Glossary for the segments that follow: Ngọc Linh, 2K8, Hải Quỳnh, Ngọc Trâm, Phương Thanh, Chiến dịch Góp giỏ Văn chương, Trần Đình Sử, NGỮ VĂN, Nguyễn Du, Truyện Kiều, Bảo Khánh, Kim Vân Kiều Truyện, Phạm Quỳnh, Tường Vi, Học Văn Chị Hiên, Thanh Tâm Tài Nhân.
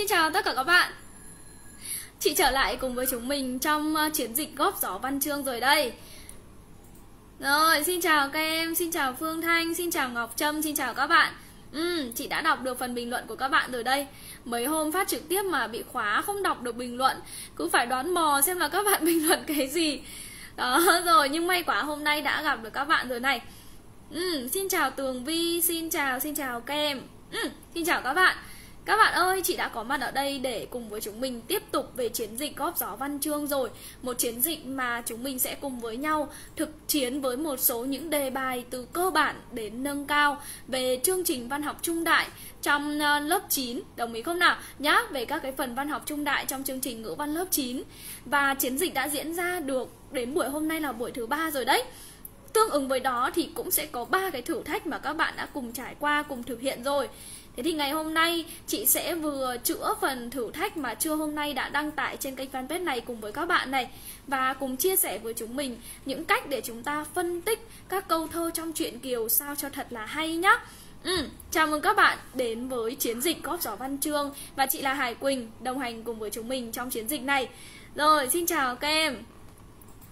Xin chào tất cả các bạn. Chị trở lại cùng với chúng mình trong chiến dịch góp giỏ văn chương rồi đây. Rồi, xin chào các em, xin chào Phương Thanh, xin chào Ngọc Trâm, xin chào các bạn. Chị đã đọc được phần bình luận của các bạn rồi đây. Mấy hôm phát trực tiếp mà bị khóa không đọc được bình luận, cứ phải đoán mò xem là các bạn bình luận cái gì. Đó rồi, nhưng may quá hôm nay đã gặp được các bạn rồi này. Xin chào Tường Vi, xin chào các em. Xin chào các bạn. Các bạn ơi, chị đã có mặt ở đây để cùng với chúng mình tiếp tục về chiến dịch góp gió văn chương rồi. Một chiến dịch mà chúng mình sẽ cùng với nhau thực chiến với một số những đề bài từ cơ bản đến nâng cao về chương trình văn học trung đại trong lớp 9. Đồng ý không nào nhá? Về các cái phần văn học trung đại trong chương trình ngữ văn lớp 9. Và chiến dịch đã diễn ra được đến buổi hôm nay là buổi thứ 3 rồi đấy. Tương ứng với đó thì cũng sẽ có 3 cái thử thách mà các bạn đã cùng trải qua, cùng thực hiện rồi. Thế thì ngày hôm nay chị sẽ vừa chữa phần thử thách mà trưa hôm nay đã đăng tải trên kênh fanpage này cùng với các bạn này. Và cùng chia sẻ với chúng mình những cách để chúng ta phân tích các câu thơ trong Truyện Kiều sao cho thật là hay nhá. Chào mừng các bạn đến với chiến dịch góp giỏ văn chương. Và chị là Hải Quỳnh, đồng hành cùng với chúng mình trong chiến dịch này. Rồi, xin chào các em.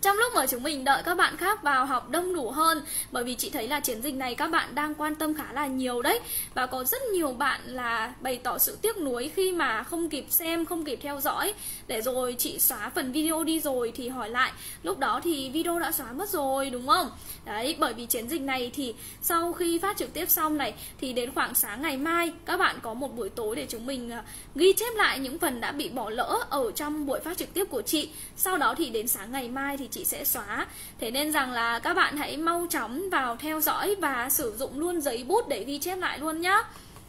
Trong lúc mà chúng mình đợi các bạn khác vào học đông đủ hơn, bởi vì chị thấy là chiến dịch này các bạn đang quan tâm khá là nhiều đấy. Và có rất nhiều bạn là bày tỏ sự tiếc nuối khi mà không kịp xem, không kịp theo dõi. Để rồi chị xóa phần video đi rồi thì hỏi lại, lúc đó thì video đã xóa mất rồi đúng không? Đấy, bởi vì chiến dịch này thì sau khi phát trực tiếp xong này thì đến khoảng sáng ngày mai các bạn có một buổi tối để chúng mình ghi chép lại những phần đã bị bỏ lỡ ở trong buổi phát trực tiếp của chị. Sau đó thì đến sáng ngày mai thì chị sẽ xóa. Thế nên rằng là các bạn hãy mau chóng vào theo dõi và sử dụng luôn giấy bút để ghi chép lại luôn nhá.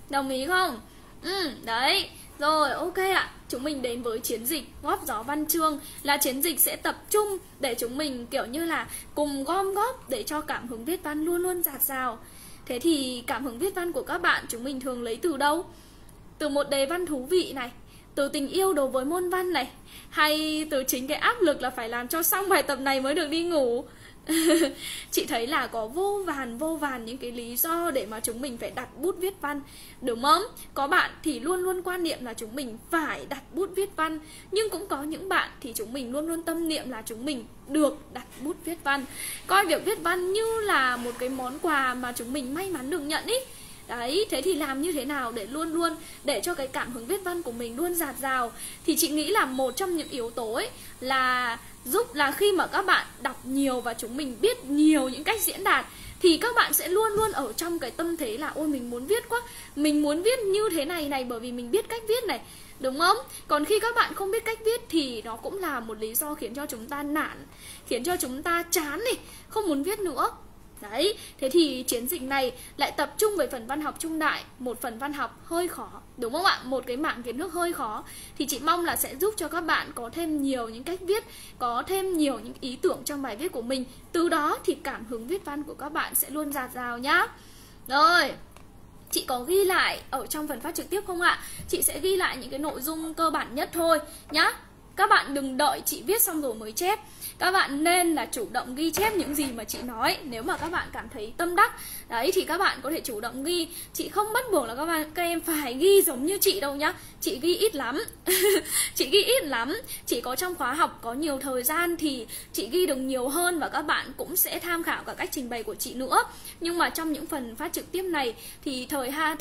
Đồng ý không? Đấy. Rồi, ok ạ. Chúng mình đến với chiến dịch góp gió văn chương, là chiến dịch sẽ tập trung để chúng mình kiểu như là cùng gom góp để cho cảm hứng viết văn luôn luôn dạt dào. Thế thì cảm hứng viết văn của các bạn chúng mình thường lấy từ đâu? Từ một đề văn thú vị này, từ tình yêu đối với môn văn này, hay từ chính cái áp lực là phải làm cho xong bài tập này mới được đi ngủ. Chị thấy là có vô vàn những cái lý do để mà chúng mình phải đặt bút viết văn, đúng không? Có bạn thì luôn luôn quan niệm là chúng mình phải đặt bút viết văn, nhưng cũng có những bạn thì chúng mình luôn luôn tâm niệm là chúng mình được đặt bút viết văn, coi việc viết văn như là một cái món quà mà chúng mình may mắn được nhận ý. Đấy, thế thì làm như thế nào để luôn luôn để cho cái cảm hứng viết văn của mình luôn dạt dào? Thì chị nghĩ là một trong những yếu tố ấy là giúp là khi mà các bạn đọc nhiều và chúng mình biết nhiều những cách diễn đạt thì các bạn sẽ luôn luôn ở trong cái tâm thế là ôi mình muốn viết quá, mình muốn viết như thế này bởi vì mình biết cách viết này, đúng không? Còn khi các bạn không biết cách viết thì nó cũng là một lý do khiến cho chúng ta nản, khiến cho chúng ta chán này, không muốn viết nữa. Đấy, thế thì chiến dịch này lại tập trung về phần văn học trung đại, một phần văn học hơi khó, đúng không ạ? Một cái mảng kiến thức hơi khó. Thì chị mong là sẽ giúp cho các bạn có thêm nhiều những cách viết, có thêm nhiều những ý tưởng trong bài viết của mình. Từ đó thì cảm hứng viết văn của các bạn sẽ luôn dạt dào nhá. Rồi, chị có ghi lại ở trong phần phát trực tiếp không ạ? Chị sẽ ghi lại những cái nội dung cơ bản nhất thôi nhá. Các bạn đừng đợi chị viết xong rồi mới chép. Các bạn nên là chủ động ghi chép những gì mà chị nói. Nếu mà các bạn cảm thấy tâm đắc đấy thì các bạn có thể chủ động ghi. Chị không bắt buộc là các em phải ghi giống như chị đâu nhá. Chị ghi ít lắm. Chị ghi ít lắm. Chỉ có trong khóa học có nhiều thời gian thì chị ghi được nhiều hơn. Và các bạn cũng sẽ tham khảo cả cách trình bày của chị nữa. Nhưng mà trong những phần phát trực tiếp này thì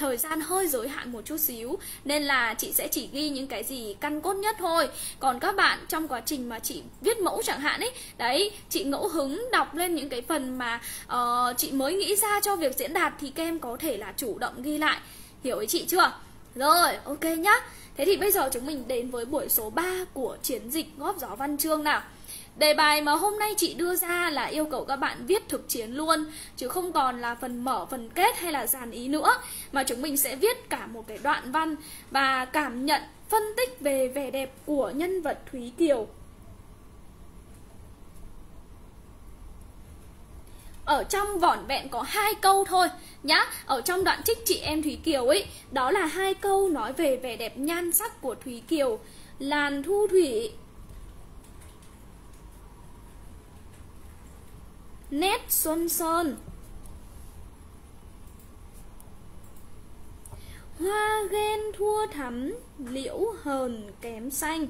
thời gian hơi giới hạn một chút xíu, nên là chị sẽ chỉ ghi những cái gì căn cốt nhất thôi. Còn các bạn trong quá trình mà chị viết mẫu chẳng hạn ấy, đấy, chị ngẫu hứng đọc lên những cái phần mà chị mới nghĩ ra cho việc diễn đạt thì các em có thể là chủ động ghi lại. Hiểu ý chị chưa? Rồi, ok nhá. Thế thì bây giờ chúng mình đến với buổi số 3 của chiến dịch góp gió văn chương nào. Đề bài mà hôm nay chị đưa ra là yêu cầu các bạn viết thực chiến luôn, chứ không còn là phần mở, phần kết hay là dàn ý nữa. Mà chúng mình sẽ viết cả một cái đoạn văn và cảm nhận, phân tích về vẻ đẹp của nhân vật Thúy Kiều ở trong vỏn vẹn có 2 câu thôi nhá. Ở trong đoạn trích chị em Thúy Kiều ấy, đó là 2 câu nói về vẻ đẹp nhan sắc của Thúy Kiều. Làn thu thủy, nét xuân sơn, Hoa ghen thua thắm, liễu hờn kém xanh.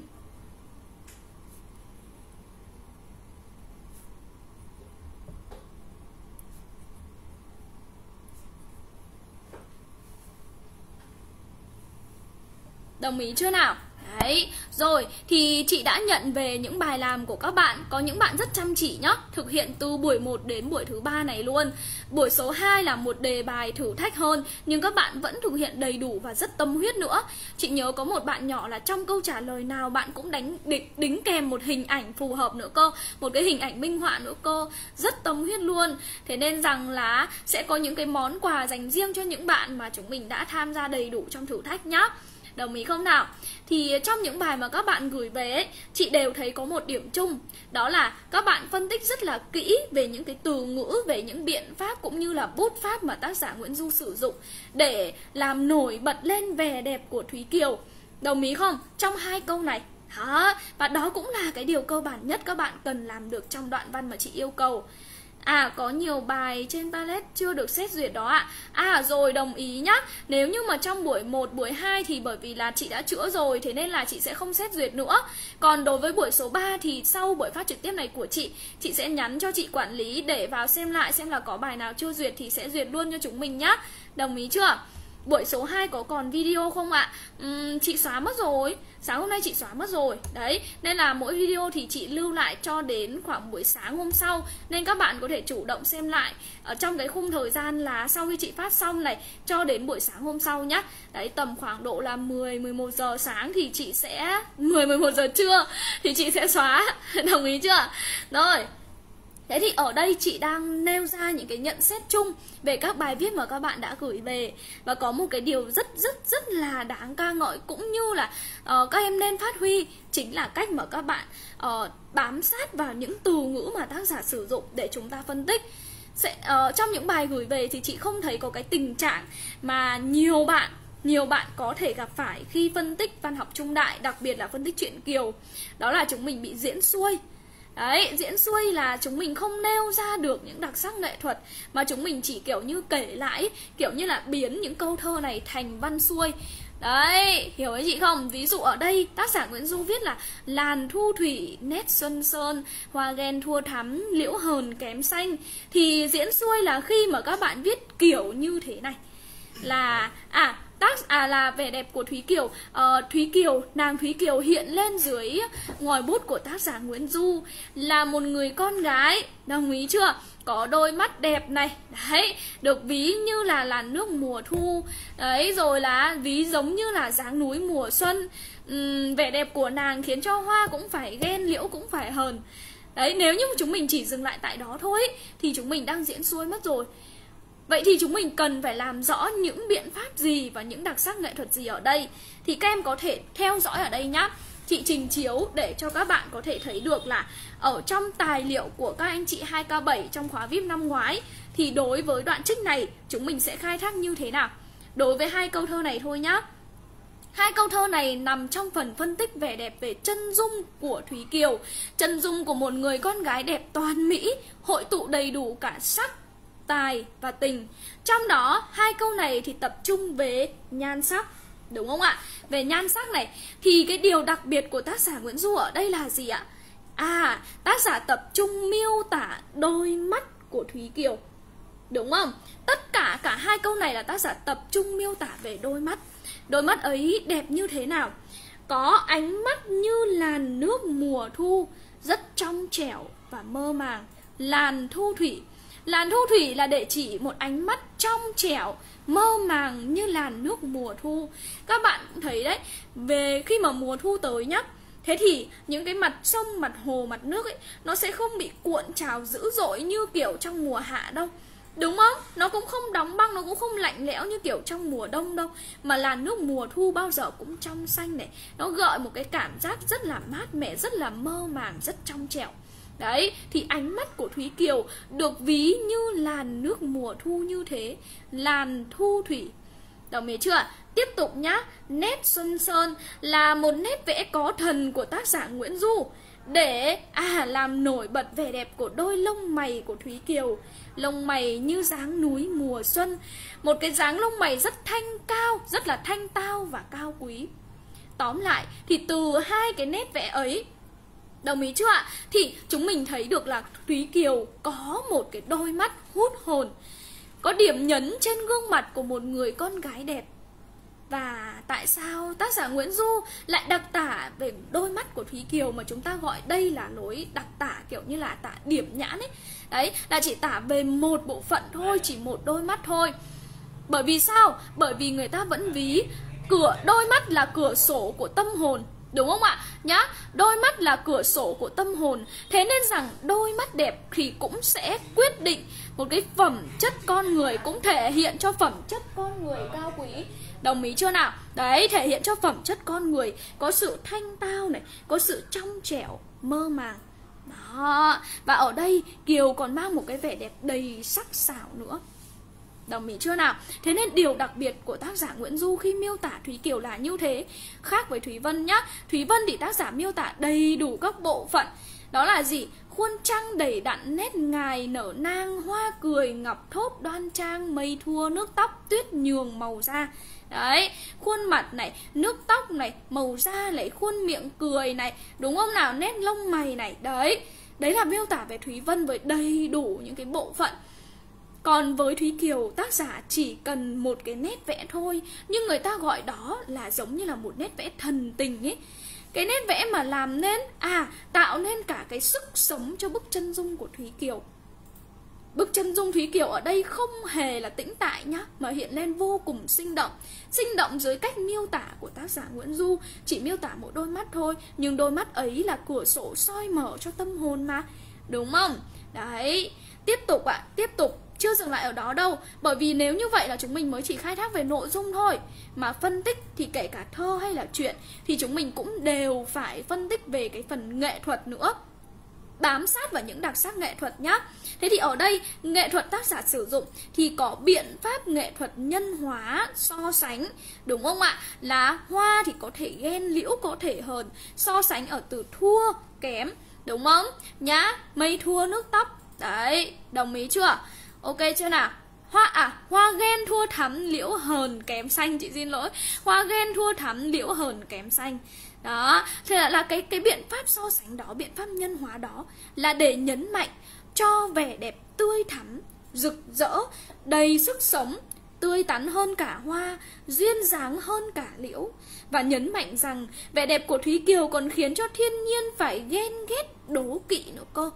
Đồng ý chưa nào? Đấy, rồi thì chị đã nhận về những bài làm của các bạn. Có những bạn rất chăm chỉ nhá, thực hiện từ buổi 1 đến buổi thứ 3 này luôn. Buổi số 2 là một đề bài thử thách hơn, nhưng các bạn vẫn thực hiện đầy đủ và rất tâm huyết nữa. Chị nhớ có một bạn nhỏ là trong câu trả lời nào bạn cũng đính kèm một hình ảnh phù hợp nữa cơ, một cái hình ảnh minh họa nữa cơ, rất tâm huyết luôn. Thế nên rằng là sẽ có những cái món quà dành riêng cho những bạn mà chúng mình đã tham gia đầy đủ trong thử thách nhá. Đồng ý không nào? Thì trong những bài mà các bạn gửi về ấy, chị đều thấy có một điểm chung. Đó là các bạn phân tích rất là kỹ về những cái từ ngữ, về những biện pháp cũng như là bút pháp mà tác giả Nguyễn Du sử dụng để làm nổi bật lên vẻ đẹp của Thúy Kiều. Đồng ý không? Trong 2 câu này. Đó. Và đó cũng là cái điều cơ bản nhất các bạn cần làm được trong đoạn văn mà chị yêu cầu. À, có nhiều bài trên palette chưa được xét duyệt đó ạ. À rồi, đồng ý nhá. Nếu như mà trong buổi 1, buổi 2 thì bởi vì là chị đã chữa rồi, thế nên là chị sẽ không xét duyệt nữa. Còn đối với buổi số 3 thì sau buổi phát trực tiếp này của chị sẽ nhắn cho chị quản lý để vào xem lại xem là có bài nào chưa duyệt thì sẽ duyệt luôn cho chúng mình nhá. Đồng ý chưa? Buổi số 2 có còn video không ạ? Chị xóa mất rồi. Sáng hôm nay chị xóa mất rồi. Đấy, nên là mỗi video thì chị lưu lại cho đến khoảng buổi sáng hôm sau. Nên các bạn có thể chủ động xem lại ở trong cái khung thời gian là sau khi chị phát xong này cho đến buổi sáng hôm sau nhá. Đấy, tầm khoảng độ là 10-11 giờ sáng thì chị sẽ... 10-11 giờ trưa thì chị sẽ xóa. Đồng ý chưa? Rồi. Thế thì ở đây chị đang nêu ra những cái nhận xét chung về các bài viết mà các bạn đã gửi về. Và có một cái điều rất là đáng ca ngợi cũng như là các em nên phát huy. Chính là cách mà các bạn bám sát vào những từ ngữ mà tác giả sử dụng để chúng ta phân tích. Trong những bài gửi về thì chị không thấy có cái tình trạng mà nhiều bạn có thể gặp phải khi phân tích văn học trung đại, đặc biệt là phân tích Truyện Kiều. Đó là chúng mình bị diễn xuôi. Đấy, diễn xuôi là chúng mình không nêu ra được những đặc sắc nghệ thuật mà chúng mình chỉ kiểu như kể lại, kiểu như là biến những câu thơ này thành văn xuôi. Đấy, hiểu ý chị không? Ví dụ ở đây tác giả Nguyễn Du viết là làn thu thủy, nét xuân sơn, hoa ghen thua thắm, liễu hờn kém xanh. Thì diễn xuôi là khi mà các bạn viết kiểu như thế này là... là vẻ đẹp của Thúy Kiều. Thúy Kiều, nàng Thúy Kiều hiện lên dưới ngòi bút của tác giả Nguyễn Du là một người con gái, đồng ý chưa? Có đôi mắt đẹp này, đấy, được ví như là làn nước mùa thu, đấy, rồi là ví giống như là dáng núi mùa xuân. Vẻ đẹp của nàng khiến cho hoa cũng phải ghen, liễu cũng phải hờn. Đấy, nếu như chúng mình chỉ dừng lại tại đó thôi thì chúng mình đang diễn xuôi mất rồi. Vậy thì chúng mình cần phải làm rõ những biện pháp gì và những đặc sắc nghệ thuật gì ở đây. Thì các em có thể theo dõi ở đây nhá. Chị trình chiếu để cho các bạn có thể thấy được là ở trong tài liệu của các anh chị 2K7 trong khóa VIP năm ngoái thì đối với đoạn trích này chúng mình sẽ khai thác như thế nào. Đối với 2 câu thơ này thôi nhá. 2 câu thơ này nằm trong phần phân tích vẻ đẹp về chân dung của Thúy Kiều. Chân dung của một người con gái đẹp toàn mỹ, hội tụ đầy đủ cả sắc, tài và tình. Trong đó 2 câu này thì tập trung về nhan sắc, đúng không ạ? Về nhan sắc này thì cái điều đặc biệt của tác giả Nguyễn Du ở đây là gì ạ? À, tác giả tập trung miêu tả đôi mắt của Thúy Kiều, đúng không? Tất cả 2 câu này là tác giả tập trung miêu tả về đôi mắt. Đôi mắt ấy đẹp như thế nào? Có ánh mắt như làn nước mùa thu, rất trong trẻo và mơ màng. Làn thu thủy. Làn thu thủy là để chỉ một ánh mắt trong trẻo, mơ màng như làn nước mùa thu. Các bạn cũng thấy đấy, về khi mà mùa thu tới nhá, thế thì những cái mặt sông, mặt hồ, mặt nước ấy, nó sẽ không bị cuộn trào dữ dội như kiểu trong mùa hạ đâu. Đúng không? Nó cũng không đóng băng, nó cũng không lạnh lẽo như kiểu trong mùa đông đâu. Mà làn nước mùa thu bao giờ cũng trong xanh này. Nó gợi một cái cảm giác rất là mát mẻ, rất là mơ màng, rất trong trẻo. Đấy, thì ánh mắt của Thúy Kiều được ví như làn nước mùa thu như thế. Làn thu thủy. Đồng ý chưa? Tiếp tục nhá. Nét xuân sơn là một nét vẽ có thần của tác giả Nguyễn Du. để làm nổi bật vẻ đẹp của đôi lông mày của Thúy Kiều. Lông mày như dáng núi mùa xuân, một cái dáng lông mày rất thanh cao, rất là thanh tao và cao quý. Tóm lại thì từ hai cái nét vẽ ấy, đồng ý chưa ạ? Thì chúng mình thấy được là Thúy Kiều có một cái đôi mắt hút hồn, có điểm nhấn trên gương mặt của một người con gái đẹp. Và tại sao tác giả Nguyễn Du lại đặc tả về đôi mắt của Thúy Kiều mà chúng ta gọi đây là lối đặc tả kiểu như là tả điểm nhãn ấy? Đấy, là chỉ tả về một bộ phận thôi, chỉ một đôi mắt thôi. Bởi vì sao? Bởi vì người ta vẫn ví cửa đôi mắt là cửa sổ của tâm hồn, đúng không ạ? Nhá, đôi mắt là cửa sổ của tâm hồn. Thế nên rằng đôi mắt đẹp thì cũng sẽ quyết định một cái phẩm chất con người, cũng thể hiện cho phẩm chất con người cao quý. Đồng ý chưa nào? Đấy, thể hiện cho phẩm chất con người, có sự thanh tao này, có sự trong trẻo, mơ màng. Đó. Và ở đây Kiều còn mang một cái vẻ đẹp đầy sắc sảo nữa. Đồng ý chưa nào? Thế nên điều đặc biệt của tác giả Nguyễn Du khi miêu tả Thúy Kiều là như thế. Khác với Thúy Vân nhá. Thúy Vân thì tác giả miêu tả đầy đủ các bộ phận. Đó là gì? Khuôn trăng đầy đặn, nét ngài nở nang, hoa cười ngọc thốt đoan trang, mây thua nước tóc tuyết nhường màu da. Đấy, khuôn mặt này, nước tóc này, màu da này, khuôn miệng cười này, đúng không nào? Nét lông mày này, đấy. Đấy là miêu tả về Thúy Vân với đầy đủ những cái bộ phận. Còn với Thúy Kiều, tác giả chỉ cần một cái nét vẽ thôi, nhưng người ta gọi đó là giống như là một nét vẽ thần tình ấy. Cái nét vẽ mà làm nên, tạo nên cả cái sức sống cho bức chân dung của Thúy Kiều. Bức chân dung Thúy Kiều ở đây không hề là tĩnh tại nhá, mà hiện lên vô cùng sinh động. Sinh động dưới cách miêu tả của tác giả Nguyễn Du, chỉ miêu tả một đôi mắt thôi, nhưng đôi mắt ấy là cửa sổ soi mở cho tâm hồn mà, đúng không? Đấy, tiếp tục ạ, tiếp tục. Chưa dừng lại ở đó đâu, bởi vì nếu như vậy là chúng mình mới chỉ khai thác về nội dung thôi. Mà phân tích thì kể cả thơ hay là truyện thì chúng mình cũng đều phải phân tích về cái phần nghệ thuật nữa, bám sát vào những đặc sắc nghệ thuật nhá. Thế thì ở đây nghệ thuật tác giả sử dụng thì có biện pháp nghệ thuật nhân hóa, so sánh, đúng không ạ? Lá hoa thì có thể ghen, liễu có thể hờn, so sánh ở từ thua, kém, đúng không? Nhá, mây thua nước tóc, đấy, đồng ý chưa? Ok chưa nào? Hoa ghen thua thắm liễu hờn kém xanh, chị xin lỗi. Hoa ghen thua thắm liễu hờn kém xanh. Đó, thế là cái biện pháp so sánh đó, biện pháp nhân hóa đó là để nhấn mạnh cho vẻ đẹp tươi thắm, rực rỡ, đầy sức sống, tươi tắn hơn cả hoa, duyên dáng hơn cả liễu. Và nhấn mạnh rằng vẻ đẹp của Thúy Kiều còn khiến cho thiên nhiên phải ghen ghét, đố kỵ nữa cơ.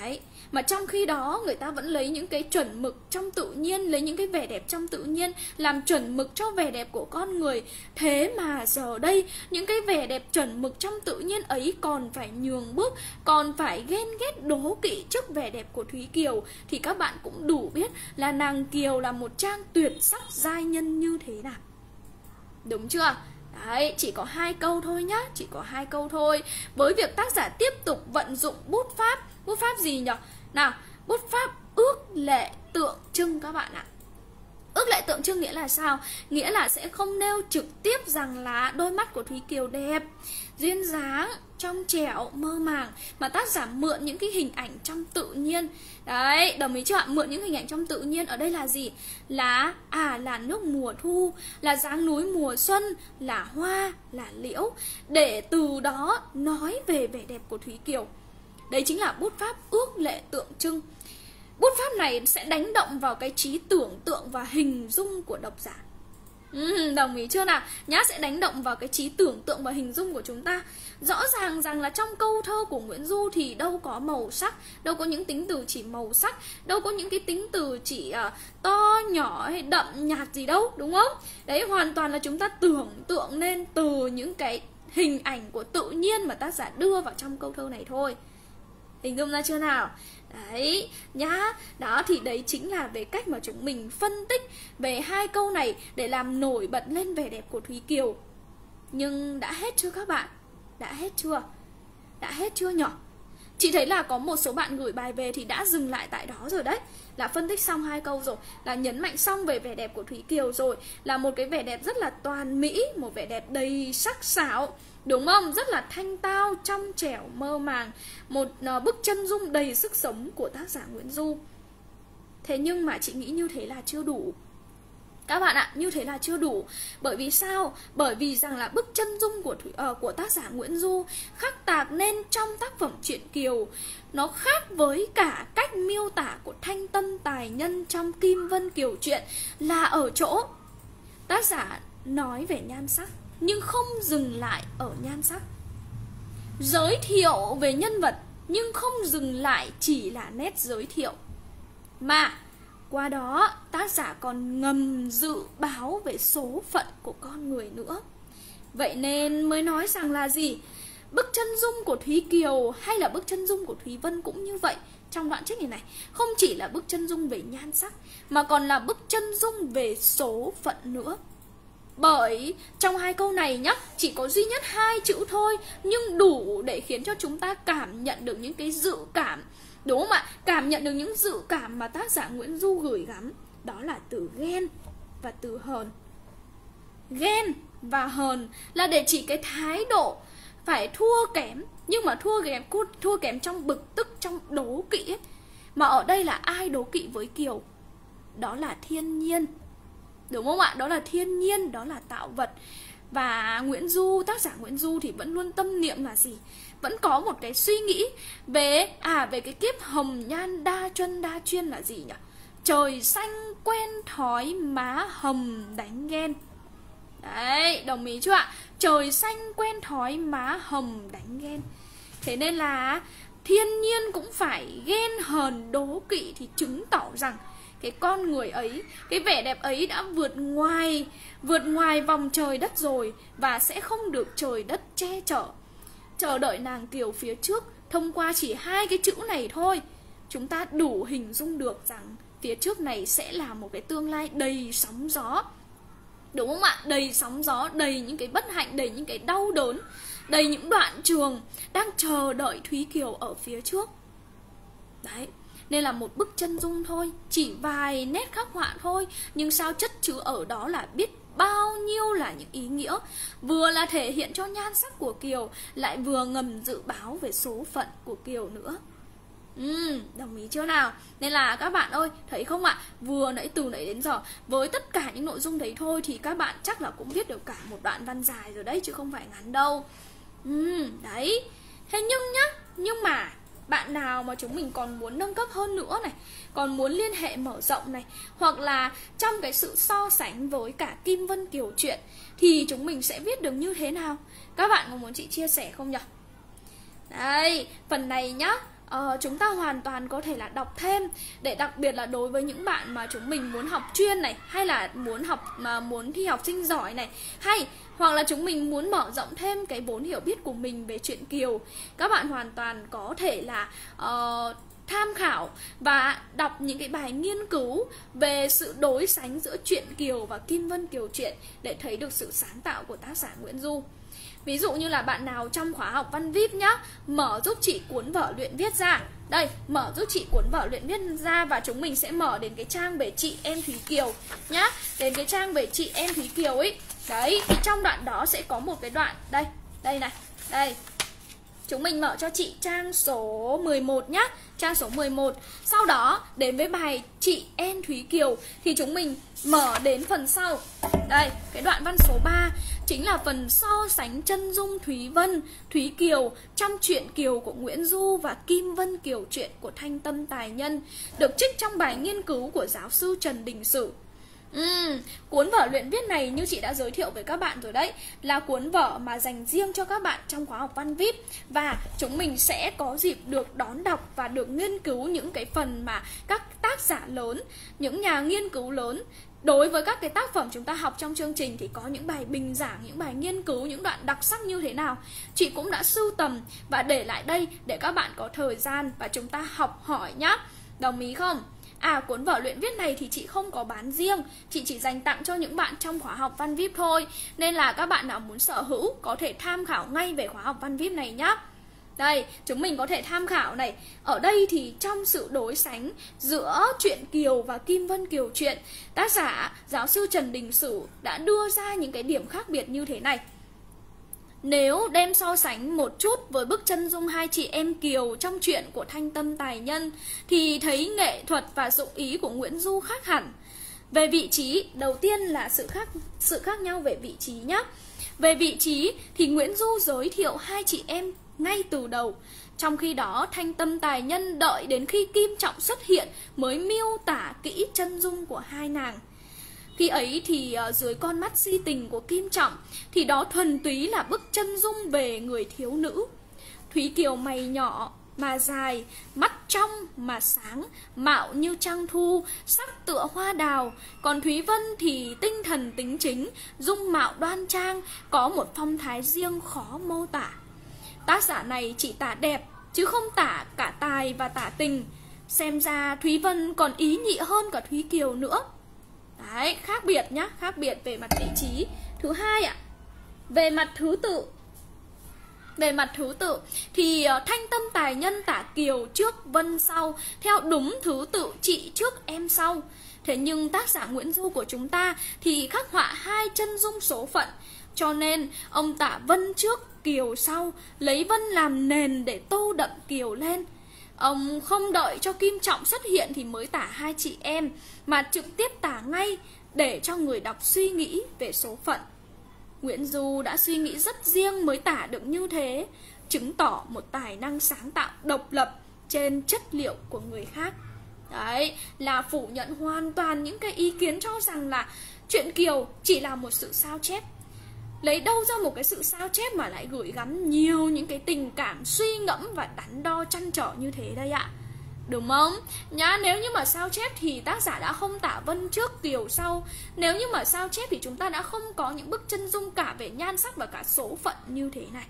Đấy, mà trong khi đó người ta vẫn lấy những cái chuẩn mực trong tự nhiên, lấy những cái vẻ đẹp trong tự nhiên làm chuẩn mực cho vẻ đẹp của con người. Thế mà giờ đây những cái vẻ đẹp chuẩn mực trong tự nhiên ấy còn phải nhường bước, còn phải ghen ghét đố kỵ trước vẻ đẹp của Thúy Kiều. Thì các bạn cũng đủ biết là nàng Kiều là một trang tuyệt sắc giai nhân như thế nào, đúng chưa? Đấy, chỉ có 2 câu thôi nhá, chỉ có 2 câu thôi. Với việc tác giả tiếp tục vận dụng bút pháp. Bút pháp gì nhỉ? Nào, bút pháp ước lệ tượng trưng các bạn ạ. Ước lệ tượng trưng nghĩa là sao? Nghĩa là sẽ không nêu trực tiếp rằng là đôi mắt của Thúy Kiều đẹp, duyên dáng, trong trẻo, mơ màng, mà tác giả mượn những cái hình ảnh trong tự nhiên. Đấy, đồng ý chưa ạ? Mượn những hình ảnh trong tự nhiên ở đây là gì? Là là nước mùa thu, là dáng núi mùa xuân, là hoa, là liễu, để từ đó nói về vẻ đẹp của Thúy Kiều. Đấy chính là bút pháp ước lệ tượng trưng. Bút pháp này sẽ đánh động vào cái trí tưởng tượng và hình dung của độc giả. Đồng ý chưa nào? Nhá, sẽ đánh động vào cái trí tưởng tượng và hình dung của chúng ta. Rõ ràng rằng là trong câu thơ của Nguyễn Du thì đâu có màu sắc, đâu có những tính từ chỉ màu sắc, đâu có những cái tính từ chỉ to, nhỏ hay đậm, nhạt gì đâu, đúng không? Đấy, hoàn toàn là chúng ta tưởng tượng nên từ những cái hình ảnh của tự nhiên mà tác giả đưa vào trong câu thơ này thôi. Hình dung ra chưa nào? Đấy, nhá. Đó thì đấy chính là về cách mà chúng mình phân tích về 2 câu này để làm nổi bật lên vẻ đẹp của Thúy Kiều. Nhưng đã hết chưa các bạn? Đã hết chưa? Đã hết chưa nhỉ? Chị thấy là có một số bạn gửi bài về thì đã dừng lại tại đó rồi đấy. Là phân tích xong 2 câu rồi, là nhấn mạnh xong về vẻ đẹp của Thúy Kiều rồi, là một cái vẻ đẹp rất là toàn mỹ, một vẻ đẹp đầy sắc sảo, đúng không? Rất là thanh tao, trong trẻo, mơ màng, một bức chân dung đầy sức sống của tác giả Nguyễn Du. Thế nhưng mà chị nghĩ như thế là chưa đủ các bạn ạ, như thế là chưa đủ. Bởi vì sao? Bởi vì rằng là bức chân dung của tác giả Nguyễn Du khắc tạc nên trong tác phẩm Truyện Kiều, nó khác với cả cách miêu tả của Thanh Tâm Tài Nhân trong Kim Vân Kiều Truyện, là ở chỗ tác giả nói về nhan sắc nhưng không dừng lại ở nhan sắc, giới thiệu về nhân vật nhưng không dừng lại chỉ là nét giới thiệu, mà qua đó tác giả còn ngầm dự báo về số phận của con người nữa. Vậy nên mới nói rằng là gì? Bức chân dung của Thúy Kiều hay là bức chân dung của Thúy Vân cũng như vậy. Trong đoạn trích này không chỉ là bức chân dung về nhan sắc mà còn là bức chân dung về số phận nữa. Bởi trong hai câu này nhá, chỉ có duy nhất hai chữ thôi, nhưng đủ để khiến cho chúng ta cảm nhận được những cái dự cảm, đúng không ạ? Cảm nhận được những dự cảm mà tác giả Nguyễn Du gửi gắm, đó là từ ghen và từ hờn. Ghen và hờn là để chỉ cái thái độ phải thua kém, nhưng mà thua kém trong bực tức, trong đố kỵ ấy. Mà ở đây là ai đố kỵ với Kiều? Đó là thiên nhiên, đúng không ạ? Đó là thiên nhiên, đó là tạo vật. Và Nguyễn Du, tác giả Nguyễn Du thì vẫn luôn tâm niệm là gì? Vẫn có một cái suy nghĩ về cái kiếp hồng nhan đa chân đa chuyên là gì nhỉ? Trời xanh quen thói má hồng đánh ghen. Đấy, đồng ý chưa ạ? Trời xanh quen thói má hồng đánh ghen. Thế nên là thiên nhiên cũng phải ghen hờn đố kỵ, thì chứng tỏ rằng cái con người ấy, cái vẻ đẹp ấy đã vượt ngoài vòng trời đất rồi, và sẽ không được trời đất che chở. Chờ đợi nàng Kiều phía trước, thông qua chỉ hai cái chữ này thôi, chúng ta đủ hình dung được rằng phía trước này sẽ là một cái tương lai đầy sóng gió, đúng không ạ? Đầy sóng gió, đầy những cái bất hạnh, đầy những cái đau đớn, đầy những đoạn trường đang chờ đợi Thúy Kiều ở phía trước. Đấy, nên là một bức chân dung thôi, chỉ vài nét khắc họa thôi, nhưng sao chất chứa ở đó là biết bao nhiêu là những ý nghĩa, vừa là thể hiện cho nhan sắc của Kiều, lại vừa ngầm dự báo về số phận của Kiều nữa. Đồng ý chưa nào? Nên là các bạn ơi, thấy không ạ? Vừa nãy, từ nãy đến giờ, với tất cả những nội dung đấy thôi thì các bạn chắc là cũng viết được cả một đoạn văn dài rồi đấy, chứ không phải ngắn đâu. Đấy. Thế nhưng nhá, nhưng mà bạn nào mà chúng mình còn muốn nâng cấp hơn nữa này, còn muốn liên hệ mở rộng này, hoặc là trong cái sự so sánh với cả Kim Vân Kiều Truyện, thì chúng mình sẽ viết được như thế nào? Các bạn có muốn chị chia sẻ không nhỉ? Đây, phần này nhá, chúng ta hoàn toàn có thể là đọc thêm, để đặc biệt là đối với những bạn mà chúng mình muốn học chuyên này, hay là muốn thi học sinh giỏi này, hay hoặc là chúng mình muốn mở rộng thêm cái vốn hiểu biết của mình về Truyện Kiều, các bạn hoàn toàn có thể là tham khảo và đọc những cái bài nghiên cứu về sự đối sánh giữa Truyện Kiều và Kim Vân Kiều Truyện để thấy được sự sáng tạo của tác giả Nguyễn Du. Ví dụ như là bạn nào trong khóa học văn VIP nhá, mở giúp chị cuốn vở luyện viết ra. Đây, mở giúp chị cuốn vở luyện viết ra, và chúng mình sẽ mở đến cái trang về chị em Thúy Kiều nhá. Đến cái trang về chị em Thúy Kiều ấy. Đấy, thì trong đoạn đó sẽ có một cái đoạn. Đây, đây này, đây. Chúng mình mở cho chị trang số 11 nhá, trang số 11. Sau đó đến với bài chị em Thúy Kiều thì chúng mình mở đến phần sau. Đây, cái đoạn văn số 3 chính là phần so sánh chân dung Thúy Vân, Thúy Kiều trong Truyện Kiều của Nguyễn Du và Kim Vân Kiều Truyện của Thanh Tâm Tài Nhân, được trích trong bài nghiên cứu của giáo sư Trần Đình Sử. Cuốn vở luyện viết này như chị đã giới thiệu với các bạn rồi đấy, là cuốn vở mà dành riêng cho các bạn trong khóa học văn VIP, và chúng mình sẽ có dịp được đón đọc và được nghiên cứu những cái phần mà các tác giả lớn, những nhà nghiên cứu lớn đối với các cái tác phẩm chúng ta học trong chương trình thì có những bài bình giảng, những bài nghiên cứu, những đoạn đặc sắc như thế nào. Chị cũng đã sưu tầm và để lại đây để các bạn có thời gian và chúng ta học hỏi nhá. Đồng ý không? À, cuốn vở luyện viết này thì chị không có bán riêng, chị chỉ dành tặng cho những bạn trong khóa học văn VIP thôi. Nên là các bạn nào muốn sở hữu có thể tham khảo ngay về khóa học văn VIP này nhá. Đây, chúng mình có thể tham khảo này. Ở đây thì trong sự đối sánh giữa Truyện Kiều và Kim Vân Kiều Truyện, tác giả, giáo sư Trần Đình Sử đã đưa ra những cái điểm khác biệt như thế này. Nếu đem so sánh một chút với bức chân dung hai chị em Kiều trong truyện của Thanh Tâm Tài Nhân thì thấy nghệ thuật và dụng ý của Nguyễn Du khác hẳn. Về vị trí, đầu tiên là sự khác nhau về vị trí nhé. Về vị trí thì Nguyễn Du giới thiệu hai chị em ngay từ đầu. Trong khi đó, Thanh Tâm Tài Nhân đợi đến khi Kim Trọng xuất hiện mới miêu tả kỹ chân dung của hai nàng. Khi ấy thì dưới con mắt si tình của Kim Trọng thì đó thuần túy là bức chân dung về người thiếu nữ. Thúy Kiều mày nhỏ mà dài, mắt trong mà sáng, mạo như trăng thu, sắc tựa hoa đào. Còn Thúy Vân thì tinh thần tính chính, dung mạo đoan trang, có một phong thái riêng khó mô tả. Tác giả này chỉ tả đẹp chứ không tả cả tài và tả tình. Xem ra Thúy Vân còn ý nhị hơn cả Thúy Kiều nữa. Đấy, khác biệt nhá, khác biệt về mặt vị trí. Thứ hai ạ, về mặt thứ tự thì Thanh Tâm Tài Nhân tả Kiều trước Vân sau, theo đúng thứ tự chị trước em sau. Thế nhưng tác giả Nguyễn Du của chúng ta thì khắc họa hai chân dung số phận, cho nên ông tả Vân trước Kiều sau, lấy Vân làm nền để tô đậm Kiều lên. Ông không đợi cho Kim Trọng xuất hiện thì mới tả hai chị em, mà trực tiếp tả ngay để cho người đọc suy nghĩ về số phận. Nguyễn Du đã suy nghĩ rất riêng mới tả được như thế, chứng tỏ một tài năng sáng tạo độc lập trên chất liệu của người khác. Đấy, là phủ nhận hoàn toàn những cái ý kiến cho rằng là truyện Kiều chỉ là một sự sao chép. Lấy đâu ra một cái sự sao chép mà lại gửi gắm nhiều những cái tình cảm suy ngẫm và đắn đo trăn trở như thế đây ạ? Đúng không? Nhá, nếu như mà sao chép thì tác giả đã không tả Vân trước Kiều sau. Nếu như mà sao chép thì chúng ta đã không có những bức chân dung cả về nhan sắc và cả số phận như thế này.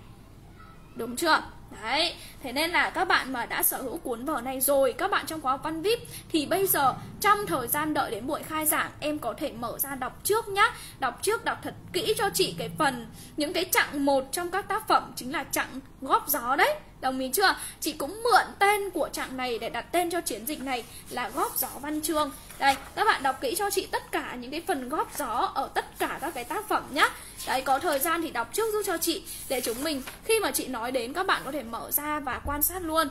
Đúng chưa? Đấy, thế nên là các bạn mà đã sở hữu cuốn vở này rồi, các bạn trong khóa học Văn VIP thì bây giờ trong thời gian đợi đến buổi khai giảng, em có thể mở ra đọc trước nhá. Đọc thật kỹ cho chị cái phần, những cái chặng một trong các tác phẩm, chính là chặng góp gió đấy. Đồng ý chưa? Chị cũng mượn tên của chặng này để đặt tên cho chiến dịch này là góp gió văn chương. Đây, các bạn đọc kỹ cho chị tất cả những cái phần góp gió ở tất cả các cái tác phẩm nhá. Đấy, có thời gian thì đọc trước giúp cho chị, để chúng mình khi mà chị nói đến các bạn có thể mở ra và quan sát luôn.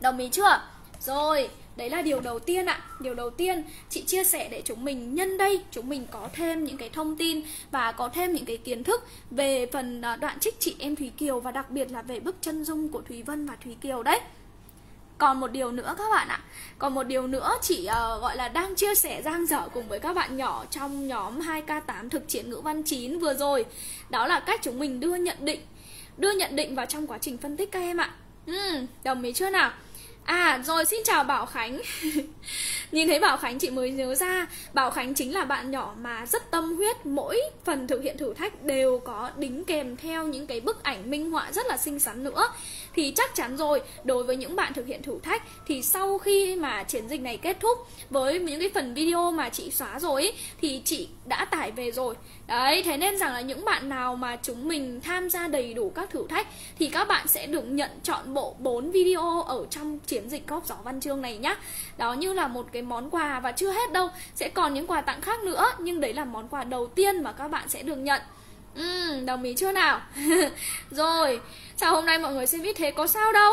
Đồng ý chưa? Rồi, đấy là điều đầu tiên ạ. Điều đầu tiên chị chia sẻ để chúng mình nhân đây chúng mình có thêm những cái thông tin và có thêm những cái kiến thức về phần đoạn trích chị em Thúy Kiều, và đặc biệt là về bức chân dung của Thúy Vân và Thúy Kiều đấy. Còn một điều nữa các bạn ạ, còn một điều nữa chị gọi là đang chia sẻ giang dở cùng với các bạn nhỏ trong nhóm 2K8 thực chiến ngữ văn 9 vừa rồi. Đó là cách chúng mình đưa nhận định vào trong quá trình phân tích các em ạ. Đồng ý chưa nào? À rồi, xin chào Bảo Khánh. Nhìn thấy Bảo Khánh chị mới nhớ ra, Bảo Khánh chính là bạn nhỏ mà rất tâm huyết. Mỗi phần thực hiện thử thách đều có đính kèm theo những cái bức ảnh minh họa rất là xinh xắn nữa. Thì chắc chắn rồi, đối với những bạn thực hiện thử thách thì sau khi mà chiến dịch này kết thúc, với những cái phần video mà chị xóa rồi ý, thì chị đã tải về rồi. Đấy, thế nên rằng là những bạn nào mà chúng mình tham gia đầy đủ các thử thách thì các bạn sẽ được nhận trọn bộ 4 video ở trong chiến dịch góp giỏ văn chương này nhá. Đó như là một cái món quà, và chưa hết đâu, sẽ còn những quà tặng khác nữa, nhưng đấy là món quà đầu tiên mà các bạn sẽ được nhận. Đồng ý chưa nào? Rồi, sao hôm nay mọi người xem viết thế, có sao đâu.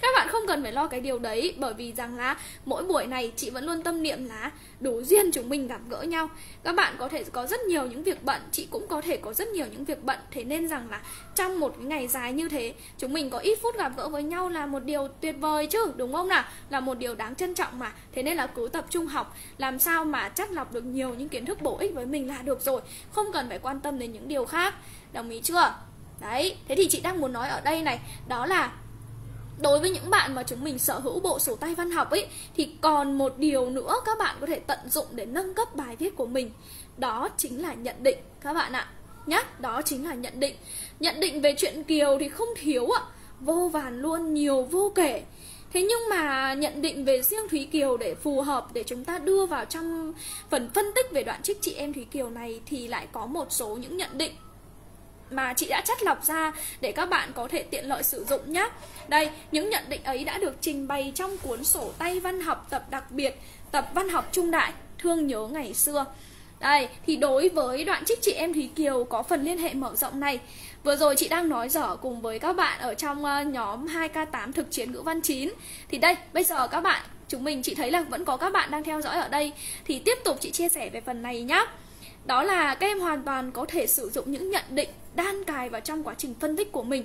Các bạn không cần phải lo cái điều đấy, bởi vì rằng là mỗi buổi này chị vẫn luôn tâm niệm là đủ duyên chúng mình gặp gỡ nhau. Các bạn có thể có rất nhiều những việc bận, chị cũng có thể có rất nhiều những việc bận. Thế nên rằng là trong một cái ngày dài như thế, chúng mình có ít phút gặp gỡ với nhau là một điều tuyệt vời chứ, đúng không nào? Là một điều đáng trân trọng mà. Thế nên là cứ tập trung học, làm sao mà chắt lọc được nhiều những kiến thức bổ ích với mình là được rồi, không cần phải quan tâm đến những điều khác. Đồng ý chưa? Đấy, thế thì chị đang muốn nói ở đây này, đó là đối với những bạn mà chúng mình sở hữu bộ sổ tay văn học ấy, thì còn một điều nữa các bạn có thể tận dụng để nâng cấp bài viết của mình. Đó chính là nhận định các bạn ạ. Nhá, đó chính là nhận định. Nhận định về truyện Kiều thì không thiếu ạ, vô vàn luôn, nhiều vô kể. Thế nhưng mà nhận định về riêng Thúy Kiều để phù hợp, để chúng ta đưa vào trong phần phân tích về đoạn trích chị em Thúy Kiều này, thì lại có một số những nhận định mà chị đã chắt lọc ra để các bạn có thể tiện lợi sử dụng nhé. Đây, những nhận định ấy đã được trình bày trong cuốn sổ tay văn học tập đặc biệt, tập văn học trung đại Thương Nhớ Ngày Xưa. Đây, thì đối với đoạn trích Chị Em Thúy Kiều có phần liên hệ mở rộng này, vừa rồi chị đang nói dở cùng với các bạn ở trong nhóm 2K8 thực chiến ngữ văn 9. Thì đây, bây giờ các bạn, chị thấy là vẫn có các bạn đang theo dõi ở đây. Thì tiếp tục chị chia sẻ về phần này nhé. Đó là các em hoàn toàn có thể sử dụng những nhận định đan cài vào trong quá trình phân tích của mình.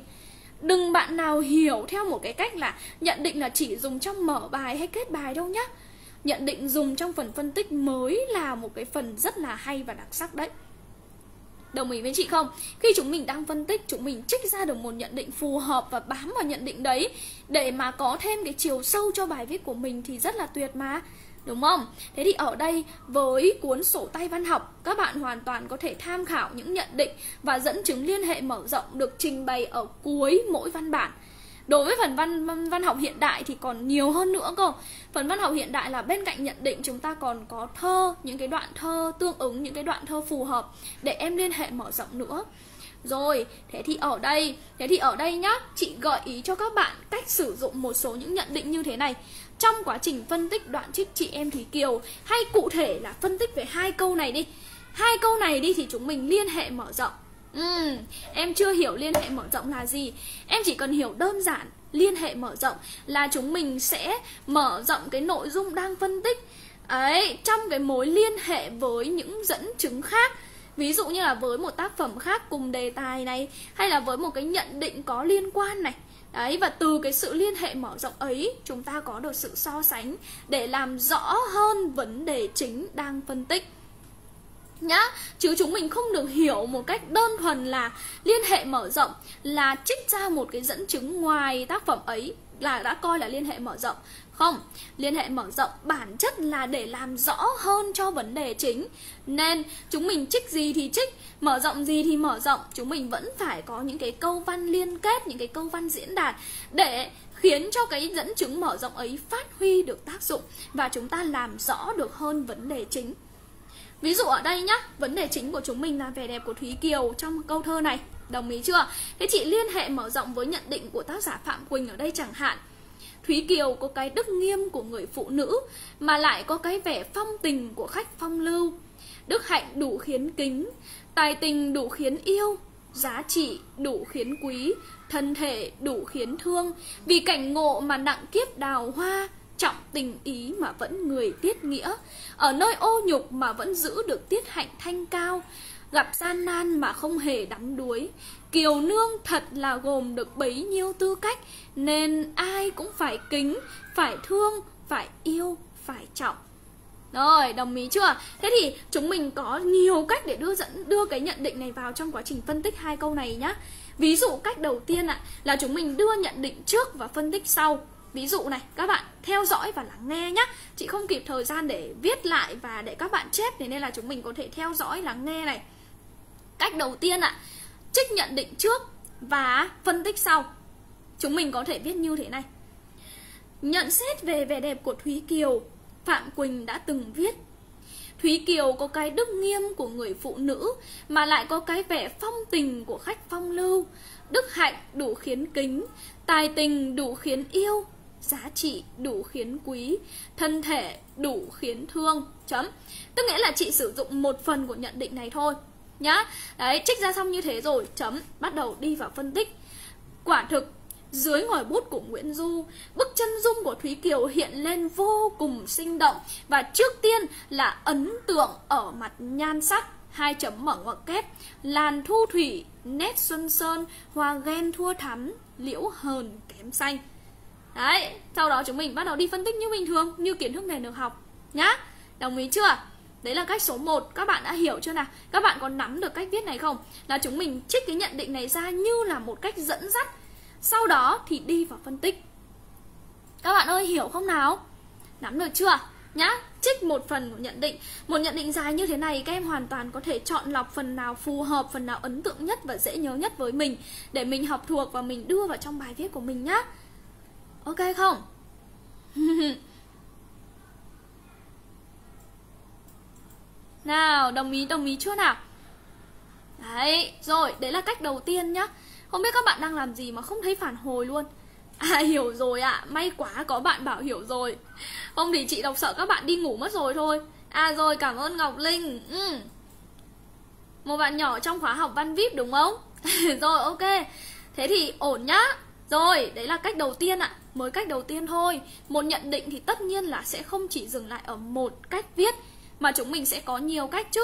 Đừng bạn nào hiểu theo một cái cách là nhận định là chỉ dùng trong mở bài hay kết bài đâu nhé. Nhận định dùng trong phần phân tích mới là một cái phần rất là hay và đặc sắc đấy. Đồng ý với chị không? Khi chúng mình đang phân tích, chúng mình trích ra được một nhận định phù hợp và bám vào nhận định đấy để mà có thêm cái chiều sâu cho bài viết của mình thì rất là tuyệt mà, đúng không? Thế thì ở đây với cuốn sổ tay văn học, các bạn hoàn toàn có thể tham khảo những nhận định và dẫn chứng liên hệ mở rộng được trình bày ở cuối mỗi văn bản. Đối với phần văn học hiện đại thì còn nhiều hơn nữa cơ. Phần văn học hiện đại là bên cạnh nhận định chúng ta còn có thơ, những cái đoạn thơ tương ứng, những cái đoạn thơ phù hợp để em liên hệ mở rộng nữa. Rồi, thế thì ở đây nhá, chị gợi ý cho các bạn cách sử dụng một số những nhận định như thế này trong quá trình phân tích đoạn trích Chị Em Thúy Kiều, hay cụ thể là phân tích về hai câu này đi. Hai câu này đi thì chúng mình liên hệ mở rộng. Em chưa hiểu liên hệ mở rộng là gì. Em chỉ cần hiểu đơn giản liên hệ mở rộng là chúng mình sẽ mở rộng cái nội dung đang phân tích ấy trong cái mối liên hệ với những dẫn chứng khác. Ví dụ như là với một tác phẩm khác cùng đề tài này, hay là với một cái nhận định có liên quan này. Đấy, và từ cái sự liên hệ mở rộng ấy, chúng ta có được sự so sánh để làm rõ hơn vấn đề chính đang phân tích nhá. Chứ chúng mình không được hiểu một cách đơn thuần là liên hệ mở rộng là trích ra một cái dẫn chứng ngoài tác phẩm ấy là đã coi là liên hệ mở rộng. Không, liên hệ mở rộng bản chất là để làm rõ hơn cho vấn đề chính. Nên chúng mình trích gì thì trích, mở rộng gì thì mở rộng, chúng mình vẫn phải có những cái câu văn liên kết, những cái câu văn diễn đạt để khiến cho cái dẫn chứng mở rộng ấy phát huy được tác dụng và chúng ta làm rõ được hơn vấn đề chính. Ví dụ ở đây nhá, vấn đề chính của chúng mình là vẻ đẹp của Thúy Kiều trong câu thơ này. Đồng ý chưa? Thế chị liên hệ mở rộng với nhận định của tác giả Phạm Quỳnh ở đây chẳng hạn. Thúy Kiều có cái đức nghiêm của người phụ nữ mà lại có cái vẻ phong tình của khách phong lưu. Đức hạnh đủ khiến kính, tài tình đủ khiến yêu, giá trị đủ khiến quý, thân thể đủ khiến thương. Vì cảnh ngộ mà nặng kiếp đào hoa, trọng tình ý mà vẫn người tiết nghĩa, ở nơi ô nhục mà vẫn giữ được tiết hạnh thanh cao, gặp gian nan mà không hề đắm đuối. Kiều nương thật là gồm được bấy nhiêu tư cách, nên ai cũng phải kính, phải thương, phải yêu, phải trọng. Rồi, đồng ý chưa? Thế thì chúng mình có nhiều cách để đưa cái nhận định này vào trong quá trình phân tích hai câu này nhá. Ví dụ cách đầu tiên là chúng mình đưa nhận định trước và phân tích sau. Ví dụ này, các bạn theo dõi và lắng nghe nhé. Chị không kịp thời gian để viết lại và để các bạn chép, thế nên là chúng mình có thể theo dõi, lắng nghe này. Cách đầu tiên trích nhận định trước và phân tích sau. Chúng mình có thể viết như thế này. Nhận xét về vẻ đẹp của Thúy Kiều, Phạm Quỳnh đã từng viết. Thúy Kiều có cái đức nghiêm của người phụ nữ mà lại có cái vẻ phong tình của khách phong lưu. Đức hạnh đủ khiến kính, tài tình đủ khiến yêu, giá trị đủ khiến quý, thân thể đủ khiến thương. Chấm. Tức nghĩa là chị sử dụng một phần của nhận định này thôi nhá. Đấy, trích ra xong như thế rồi, chấm, bắt đầu đi vào phân tích. Quả thực, dưới ngòi bút của Nguyễn Du, bức chân dung của Thúy Kiều hiện lên vô cùng sinh động và trước tiên là ấn tượng ở mặt nhan sắc, hai chấm mở ngoặc kép, làn thu thủy, nét xuân sơn, hoa ghen thua thắm, liễu hờn kém xanh. Đấy, sau đó chúng mình bắt đầu đi phân tích như bình thường, như kiến thức này được học nhá. Đồng ý chưa? Đấy là cách số 1, các bạn đã hiểu chưa nào? Các bạn có nắm được cách viết này không? Là chúng mình trích cái nhận định này ra như là một cách dẫn dắt, sau đó thì đi vào phân tích. Các bạn ơi, hiểu không nào? Nắm được chưa? Nhá, trích một phần của nhận định. Một nhận định dài như thế này, các em hoàn toàn có thể chọn lọc phần nào phù hợp, phần nào ấn tượng nhất và dễ nhớ nhất với mình để mình học thuộc và mình đưa vào trong bài viết của mình nhá. Ok không? Nào, đồng ý chưa nào? Đấy, rồi, đấy là cách đầu tiên nhá. Không biết các bạn đang làm gì mà không thấy phản hồi luôn. À, hiểu rồi ạ, may quá có bạn bảo hiểu rồi. Không thì chị đọc sợ các bạn đi ngủ mất rồi thôi. À rồi, cảm ơn Ngọc Linh. Một bạn nhỏ trong khóa học văn VIP đúng không? Rồi, ok. Thế thì ổn nhá. Rồi, đấy là cách đầu tiên ạ. Mới cách đầu tiên thôi. Một nhận định thì tất nhiên là sẽ không chỉ dừng lại ở một cách viết, mà chúng mình sẽ có nhiều cách chứ.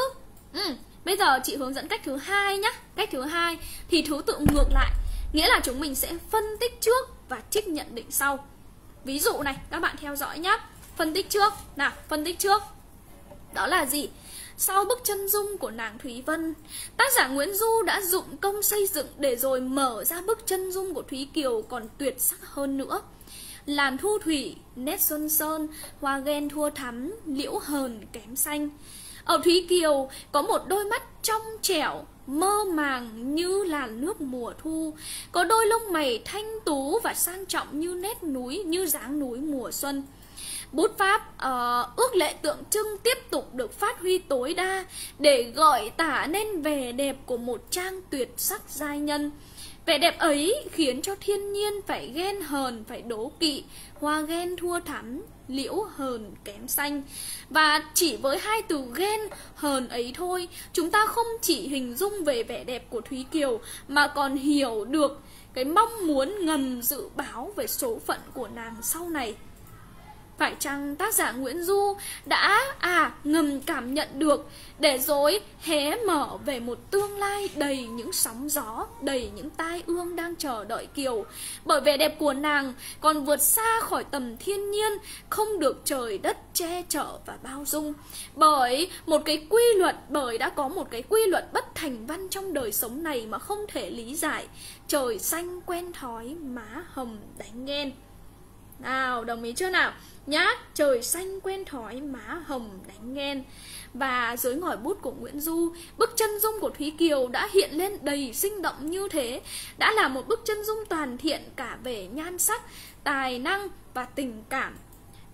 Bây giờ chị hướng dẫn cách thứ hai nhá. Cách thứ hai thì thứ tự ngược lại, nghĩa là chúng mình sẽ phân tích trước và trích nhận định sau. Ví dụ này, các bạn theo dõi nhá. Phân tích trước. Nào, phân tích trước. Đó là gì? Sau bức chân dung của nàng Thúy Vân, tác giả Nguyễn Du đã dụng công xây dựng để rồi mở ra bức chân dung của Thúy Kiều còn tuyệt sắc hơn nữa. Làn thu thủy, nét xuân sơn, hoa ghen thua thắm, liễu hờn kém xanh. Ở Thúy Kiều có một đôi mắt trong trẻo, mơ màng như làn nước mùa thu, có đôi lông mày thanh tú và sang trọng như nét núi, như dáng núi mùa xuân. Bút pháp ước lệ tượng trưng tiếp tục được phát huy tối đa để gợi tả nên vẻ đẹp của một trang tuyệt sắc giai nhân. Vẻ đẹp ấy khiến cho thiên nhiên phải ghen hờn, phải đố kỵ, hoa ghen thua thắm, liễu hờn kém xanh. Và chỉ với hai từ ghen hờn ấy thôi, chúng ta không chỉ hình dung về vẻ đẹp của Thúy Kiều mà còn hiểu được cái mong muốn ngầm dự báo về số phận của nàng sau này. Phải chăng tác giả Nguyễn Du đã ngầm cảm nhận được để rồi hé mở về một tương lai đầy những sóng gió, đầy những tai ương đang chờ đợi Kiều. Bởi vẻ đẹp của nàng còn vượt xa khỏi tầm thiên nhiên, không được trời đất che chở và bao dung. Bởi một cái quy luật, bởi đã có một cái quy luật bất thành văn trong đời sống này mà không thể lý giải. Trời xanh quen thói, má hồng đánh ghen. Nào, đồng ý chưa nào nhá? Trời xanh quen thói, má hồng đánh ghen. Và dưới ngòi bút của Nguyễn Du, bức chân dung của Thúy Kiều đã hiện lên đầy sinh động như thế. Đã là một bức chân dung toàn thiện cả về nhan sắc, tài năng và tình cảm.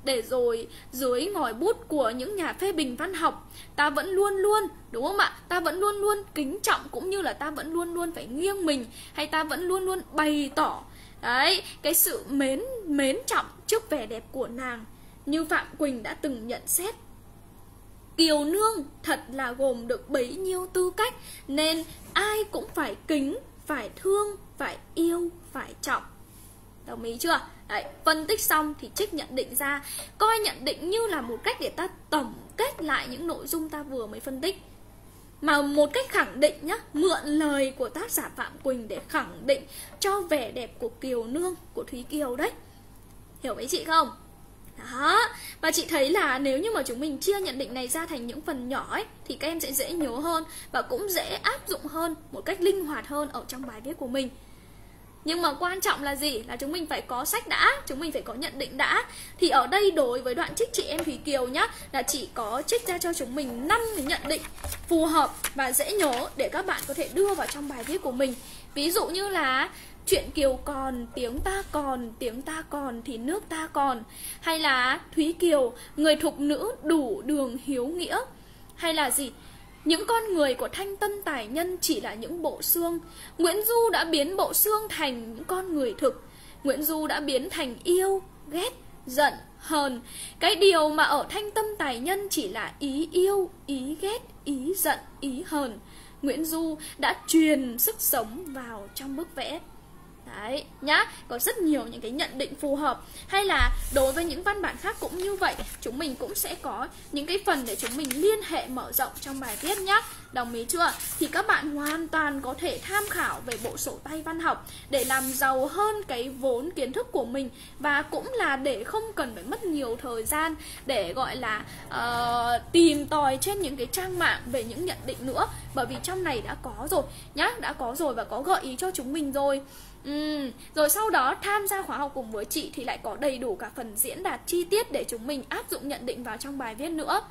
Để rồi dưới ngòi bút của những nhà phê bình văn học, ta vẫn luôn luôn, đúng không ạ? Ta vẫn luôn luôn kính trọng, cũng như là ta vẫn luôn luôn phải nghiêng mình, hay ta vẫn luôn luôn bày tỏ đấy cái sự mến trọng trước vẻ đẹp của nàng. Như Phạm Quỳnh đã từng nhận xét: Kiều nương thật là gồm được bấy nhiêu tư cách, nên ai cũng phải kính, phải thương, phải yêu, phải trọng. Đồng ý chưa? Đấy, phân tích xong thì trích nhận định ra. Coi nhận định như là một cách để ta tổng kết lại những nội dung ta vừa mới phân tích. Mà một cách khẳng định nhá, mượn lời của tác giả Phạm Quỳnh để khẳng định cho vẻ đẹp của Kiều nương, của Thúy Kiều đấy. Hiểu với chị không? Đó. Và chị thấy là nếu như mà chúng mình chia nhận định này ra thành những phần nhỏ ấy, thì các em sẽ dễ nhớ hơn và cũng dễ áp dụng hơn, một cách linh hoạt hơn ở trong bài viết của mình. Nhưng mà quan trọng là gì? Là chúng mình phải có sách đã, chúng mình phải có nhận định đã. Thì ở đây đối với đoạn trích chị em Thúy Kiều nhá, là chị có trích ra cho chúng mình 5 cái nhận định phù hợp và dễ nhớ để các bạn có thể đưa vào trong bài viết của mình. Ví dụ như là Truyện Kiều còn, tiếng ta còn thì nước ta còn. Hay là Thúy Kiều, người thục nữ đủ đường hiếu nghĩa. Hay là gì? Những con người của Thanh Tâm Tài Nhân chỉ là những bộ xương. Nguyễn Du đã biến bộ xương thành những con người thực. Nguyễn Du đã biến thành yêu, ghét, giận, hờn. Cái điều mà ở Thanh Tâm Tài Nhân chỉ là ý yêu, ý ghét, ý giận, ý hờn. Nguyễn Du đã truyền sức sống vào trong bức vẽ. Đấy, nhá, có rất nhiều những cái nhận định phù hợp. Hay là đối với những văn bản khác cũng như vậy, chúng mình cũng sẽ có những cái phần để chúng mình liên hệ mở rộng trong bài viết nhá. Đồng ý chưa? Thì các bạn hoàn toàn có thể tham khảo về bộ sổ tay văn học để làm giàu hơn cái vốn kiến thức của mình. Và cũng là để không cần phải mất nhiều thời gian để gọi là tìm tòi trên những cái trang mạng về những nhận định nữa. Bởi vì trong này đã có rồi nhá, đã có rồi và có gợi ý cho chúng mình rồi. Rồi sau đó tham gia khóa học cùng với chị thì lại có đầy đủ cả phần diễn đạt chi tiết để chúng mình áp dụng nhận định vào trong bài viết nữa.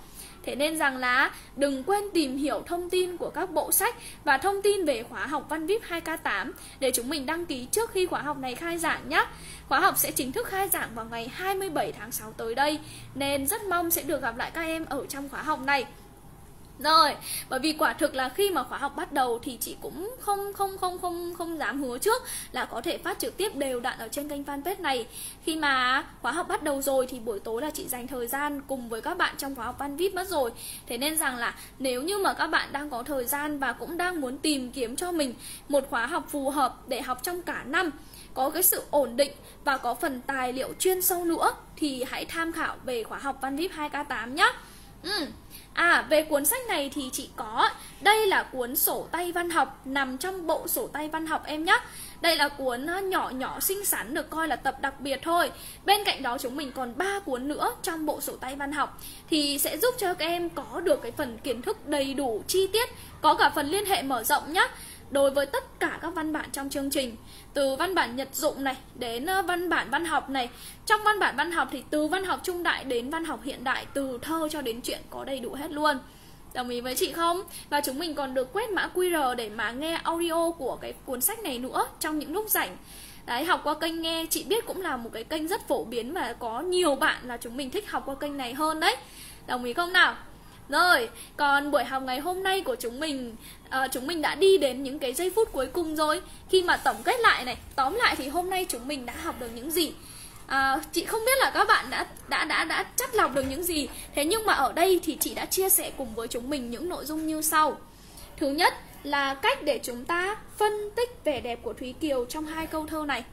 Thế nên rằng là đừng quên tìm hiểu thông tin của các bộ sách và thông tin về khóa học Văn VIP 2K8 để chúng mình đăng ký trước khi khóa học này khai giảng nhé. Khóa học sẽ chính thức khai giảng vào ngày 27 tháng 6 tới đây, nên rất mong sẽ được gặp lại các em ở trong khóa học này. Rồi, bởi vì quả thực là khi mà khóa học bắt đầu thì chị cũng không dám hứa trước là có thể phát trực tiếp đều đặn ở trên kênh fanpage này. Khi mà khóa học bắt đầu rồi thì buổi tối là chị dành thời gian cùng với các bạn trong khóa học Văn VIP mất rồi. Thế nên rằng là nếu như mà các bạn đang có thời gian và cũng đang muốn tìm kiếm cho mình một khóa học phù hợp để học trong cả năm, có cái sự ổn định và có phần tài liệu chuyên sâu nữa, thì hãy tham khảo về khóa học Văn VIP 2K8 nhé. Về cuốn sách này thì chị có, đây là cuốn sổ tay văn học nằm trong bộ sổ tay văn học em nhé. Đây là cuốn nhỏ xinh xắn, được coi là tập đặc biệt thôi. Bên cạnh đó chúng mình còn 3 cuốn nữa trong bộ sổ tay văn học, thì sẽ giúp cho các em có được cái phần kiến thức đầy đủ chi tiết, có cả phần liên hệ mở rộng nhé. Đối với tất cả các văn bản trong chương trình, từ văn bản nhật dụng này đến văn bản văn học này. Trong văn bản văn học thì từ văn học trung đại đến văn học hiện đại, từ thơ cho đến truyện có đầy đủ hết luôn. Đồng ý với chị không? Và chúng mình còn được quét mã QR để mà nghe audio của cái cuốn sách này nữa trong những lúc rảnh. Đấy, học qua kênh nghe, chị biết cũng là một cái kênh rất phổ biến và có nhiều bạn là chúng mình thích học qua kênh này hơn đấy. Đồng ý không nào? Rồi, còn buổi học ngày hôm nay của chúng mình đã đi đến những cái giây phút cuối cùng rồi. Khi mà tổng kết lại này, tóm lại thì hôm nay chúng mình đã học được những gì? Chị không biết là các bạn đã chắt lọc được những gì. Thế nhưng mà ở đây thì chị đã chia sẻ cùng với chúng mình những nội dung như sau. Thứ nhất là cách để chúng ta phân tích vẻ đẹp của Thúy Kiều trong 2 câu thơ này.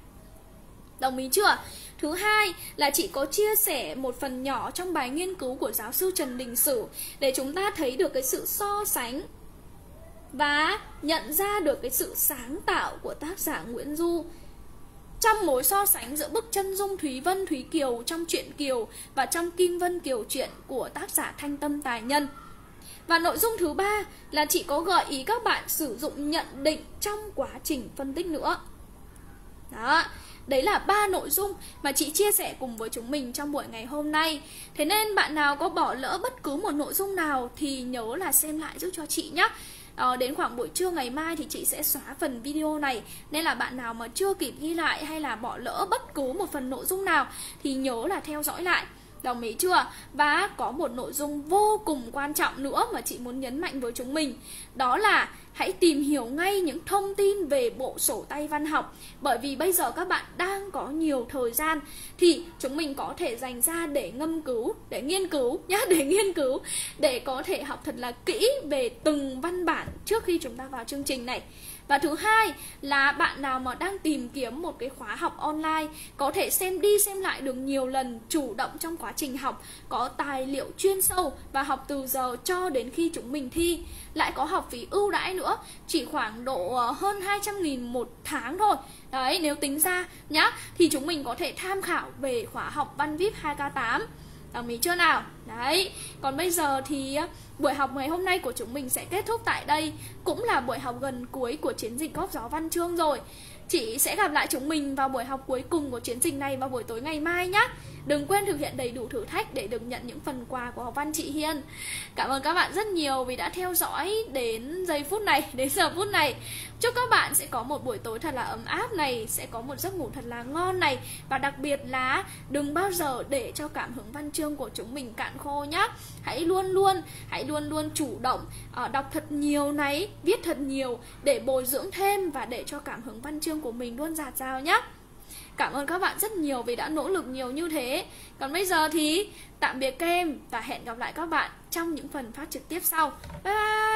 Đồng ý chưa? Thứ hai là chị có chia sẻ một phần nhỏ trong bài nghiên cứu của giáo sư Trần Đình Sử để chúng ta thấy được cái sự so sánh và nhận ra được cái sự sáng tạo của tác giả Nguyễn Du trong mối so sánh giữa bức chân dung Thúy Vân Thúy Kiều trong Truyện Kiều và trong Kim Vân Kiều Truyện của tác giả Thanh Tâm Tài Nhân. Và nội dung thứ ba là chị có gợi ý các bạn sử dụng nhận định trong quá trình phân tích nữa. Đó. Đấy là 3 nội dung mà chị chia sẻ cùng với chúng mình trong buổi ngày hôm nay. Thế nên bạn nào có bỏ lỡ bất cứ một nội dung nào thì nhớ là xem lại giúp cho chị nhé. Đến khoảng buổi trưa ngày mai thì chị sẽ xóa phần video này. Nên là bạn nào mà chưa kịp ghi lại hay là bỏ lỡ bất cứ một phần nội dung nào thì nhớ là theo dõi lại. Đồng ý chưa? Và có một nội dung vô cùng quan trọng nữa mà chị muốn nhấn mạnh với chúng mình. Đó là hãy tìm hiểu ngay những thông tin về bộ sổ tay văn học. Bởi vì bây giờ các bạn đang có nhiều thời gian thì chúng mình có thể dành ra để nghiên cứu, để có thể học thật là kỹ về từng văn bản trước khi chúng ta vào chương trình này. Và thứ hai là bạn nào mà đang tìm kiếm một cái khóa học online có thể xem đi xem lại được nhiều lần, chủ động trong quá trình học, có tài liệu chuyên sâu và học từ giờ cho đến khi chúng mình thi, lại có học phí ưu đãi nữa, chỉ khoảng độ hơn 200.000 một tháng thôi. Đấy, nếu tính ra nhá, thì chúng mình có thể tham khảo về khóa học Văn VIP 2K8. Đồng ý chưa nào? Đấy, còn bây giờ thì buổi học ngày hôm nay của chúng mình sẽ kết thúc tại đây. Cũng là buổi học gần cuối của chiến dịch Góp gió Văn chương rồi. Chị sẽ gặp lại chúng mình vào buổi học cuối cùng của chiến dịch này vào buổi tối ngày mai nhé. Đừng quên thực hiện đầy đủ thử thách để được nhận những phần quà của học văn chị Hiên. Cảm ơn các bạn rất nhiều vì đã theo dõi đến giờ phút này. Chúc các bạn sẽ có một buổi tối thật là ấm áp này, sẽ có một giấc ngủ thật là ngon này. Và đặc biệt là đừng bao giờ để cho cảm hứng văn chương của chúng mình cạn khô nhé. Hãy luôn luôn chủ động, đọc thật nhiều này, viết thật nhiều để bồi dưỡng thêm và để cho cảm hứng văn chương của mình luôn dạt dào nhé. Cảm ơn các bạn rất nhiều vì đã nỗ lực nhiều như thế. Còn bây giờ thì tạm biệt các em và hẹn gặp lại các bạn trong những phần phát trực tiếp sau. Bye bye!